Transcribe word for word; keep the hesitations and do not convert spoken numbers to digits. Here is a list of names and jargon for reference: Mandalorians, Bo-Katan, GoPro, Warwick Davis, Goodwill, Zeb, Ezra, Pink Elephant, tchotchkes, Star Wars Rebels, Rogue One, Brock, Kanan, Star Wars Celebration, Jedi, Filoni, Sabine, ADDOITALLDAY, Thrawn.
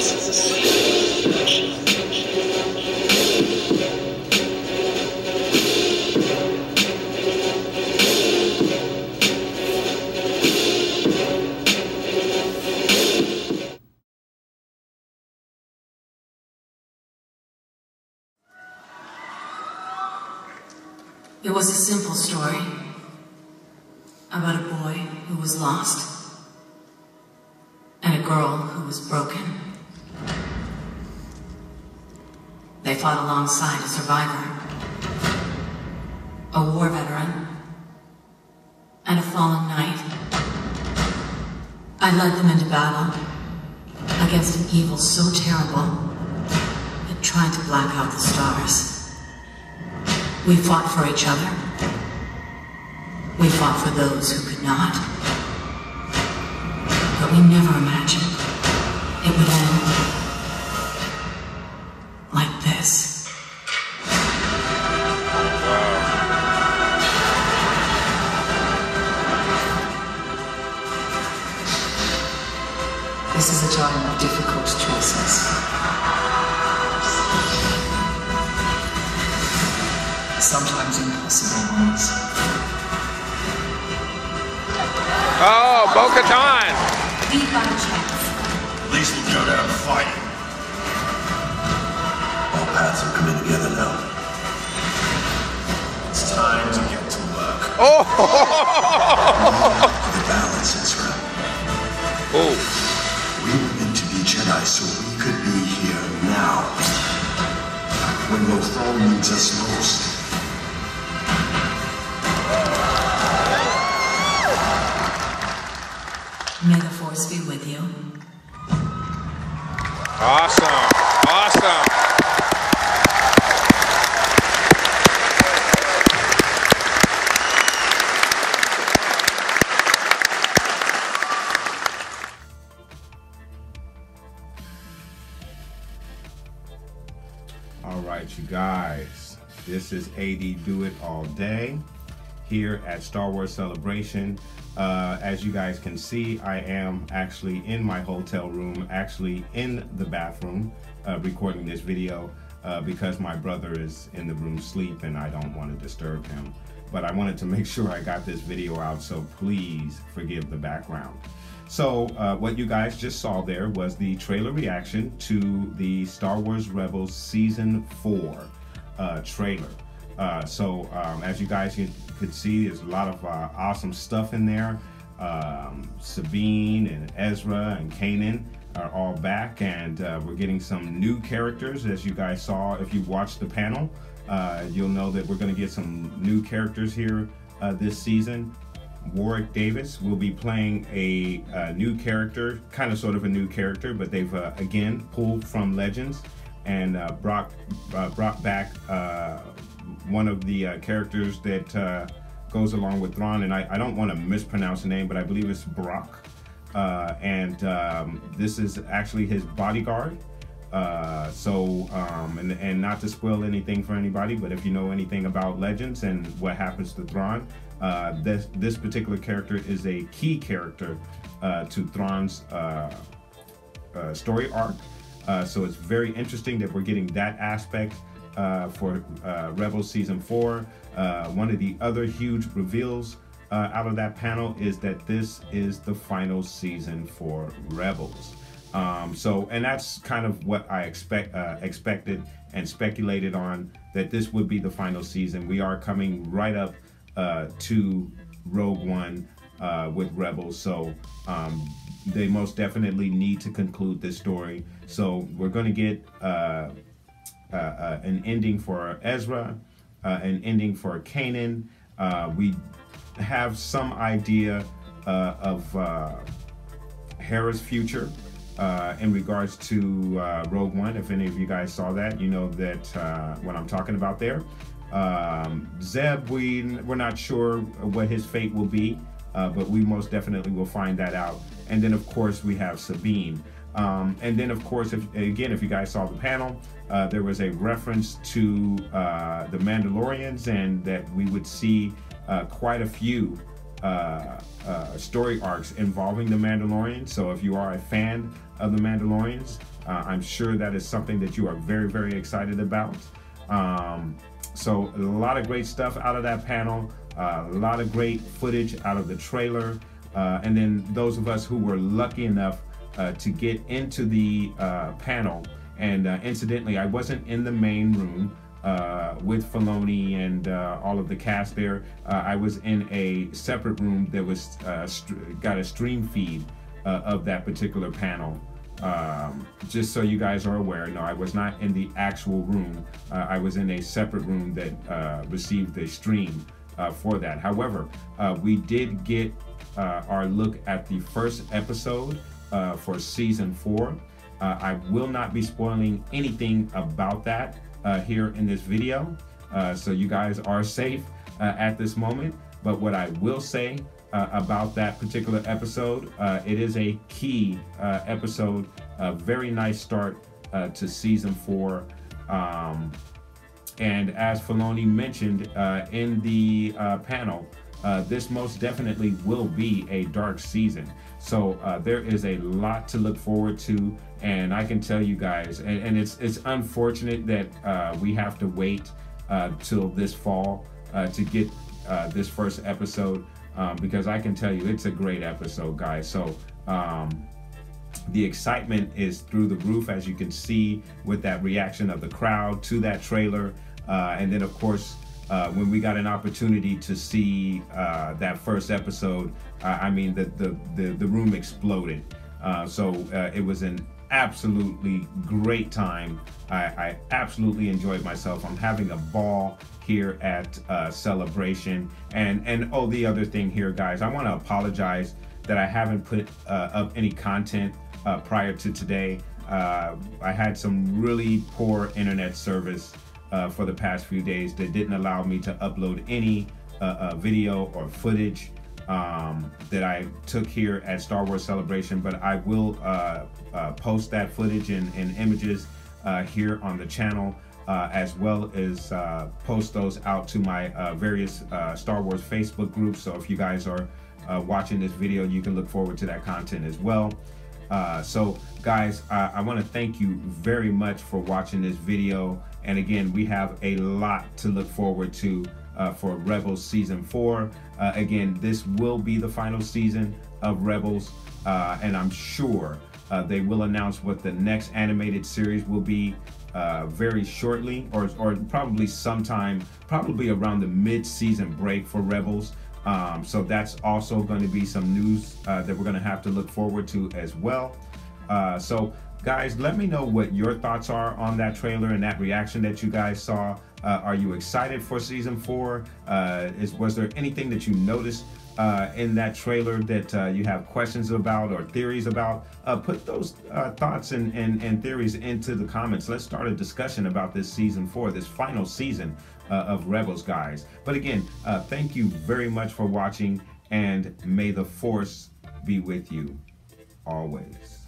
It was a simple story about a boy who was lost and a girl who was broken. They fought alongside a survivor, a war veteran, and a fallen knight. I led them into battle against an evil so terrible it tried to black out the stars. We fought for each other. We fought for those who could not. But we never imagined it would end like this. This is a time of difficult choices. Sometimes impossible ones. Oh, Bo-Katan! Beat by chance. At least we'll go down fighting. All paths are coming together now. It's time to get to work. Oh! The balance, Ezra. Oh. We were meant to be Jedi, so we could be here now. When the Thrawn needs us most. May the Force be with you. Awesome. Awesome. All right, you guys. This is A D Do It All Day here at Star Wars Celebration. Uh, as you guys can see, I am actually in my hotel room, actually in the bathroom, uh, recording this video uh, because my brother is in the room asleep and I don't want to disturb him. But I wanted to make sure I got this video out, so please forgive the background. So uh, what you guys just saw there was the trailer reaction to the Star Wars Rebels Season four uh, trailer. Uh, so um, as you guys can could see, there's a lot of uh, awesome stuff in there. Um, Sabine and Ezra and Kanan are all back, and uh, we're getting some new characters. As you guys saw, if you watched the panel, uh, you'll know that we're gonna get some new characters here uh, this season. Warwick Davis will be playing a, a new character, kind of sort of a new character, but they've uh, again pulled from Legends and uh, Brock, uh, brought back uh, one of the uh, characters that uh, goes along with Thrawn, and I, I don't want to mispronounce the name, but I believe it's Brock. Uh, and um, this is actually his bodyguard. Uh, so, um, and, and not to spoil anything for anybody, but if you know anything about Legends and what happens to Thrawn, uh, this, this particular character is a key character uh, to Thrawn's uh, uh, story arc. Uh, so it's very interesting that we're getting that aspect Uh, for uh, Rebels Season four. Uh, one of the other huge reveals uh, out of that panel is that this is the final season for Rebels. Um, so, and that's kind of what I expect, uh, expected and speculated on, that this would be the final season. We are coming right up uh, to Rogue One uh, with Rebels, so um, they most definitely need to conclude this story. So we're going to get uh, Uh, uh, an ending for Ezra, uh, an ending for Kanan. Uh, we have some idea uh, of uh, Hera's future uh, in regards to uh, Rogue One. If any of you guys saw that, you know that uh, what I'm talking about there. Um, Zeb, we, we're not sure what his fate will be, uh, but we most definitely will find that out. And then, of course, we have Sabine. Um, and then, of course, if, again, if you guys saw the panel, uh, there was a reference to uh, the Mandalorians, and that we would see uh, quite a few uh, uh, story arcs involving the Mandalorians. So if you are a fan of the Mandalorians, Uh, I'm sure that is something that you are very, very excited about. Um, so a lot of great stuff out of that panel, uh, a lot of great footage out of the trailer. Uh, and then those of us who were lucky enough uh, to get into the uh, panel, and uh, incidentally, I wasn't in the main room uh, with Filoni and uh, all of the cast there. Uh, I was in a separate room that was uh, got a stream feed uh, of that particular panel. Um, just so you guys are aware, no, I was not in the actual room. Uh, I was in a separate room that uh, received the stream uh, for that. However, uh, we did get Uh, our look at the first episode uh, for season four. Uh, I will not be spoiling anything about that uh, here in this video, uh, so you guys are safe uh, at this moment. But what I will say uh, about that particular episode, uh, it is a key uh, episode, a very nice start uh, to season four. Um, and as Filoni mentioned uh, in the uh, panel, Uh, this most definitely will be a dark season. So uh, there is a lot to look forward to, and I can tell you guys, and, and it's it's unfortunate that uh, we have to wait uh, till this fall uh, to get uh, this first episode, um, because I can tell you it's a great episode, guys. So um, the excitement is through the roof, as you can see with that reaction of the crowd to that trailer, uh, and then of course, Uh, when we got an opportunity to see uh, that first episode, uh, I mean, the, the, the, the room exploded. Uh, so uh, it was an absolutely great time. I, I absolutely enjoyed myself. I'm having a ball here at uh, Celebration. And, and oh, the other thing here, guys, I want to apologize that I haven't put uh, up any content uh, prior to today. Uh, I had some really poor internet service Uh, for the past few days that didn't allow me to upload any uh, uh, video or footage um, that I took here at Star Wars Celebration, but I will uh, uh, post that footage and, and images uh, here on the channel, uh, as well as uh, post those out to my uh, various uh, Star Wars Facebook groups. So if you guys are uh, watching this video, you can look forward to that content as well. Uh, so guys, uh, I want to thank you very much for watching this video. And again, we have a lot to look forward to uh, for Rebels season four. Uh, again, this will be the final season of Rebels. Uh, and I'm sure uh, they will announce what the next animated series will be uh, very shortly, or, or probably sometime, probably around the mid-season break for Rebels. Um, so that's also going to be some news uh, that we're going to have to look forward to as well. Uh, so guys, let me know what your thoughts are on that trailer and that reaction that you guys saw. Uh, are you excited for season four? Uh, is, was there anything that you noticed uh, in that trailer that uh, you have questions about or theories about? Uh, put those uh, thoughts and, and, and theories into the comments. Let's start a discussion about this season four, this final season uh, of Rebels, guys. But again, uh, thank you very much for watching, and may the Force be with you always.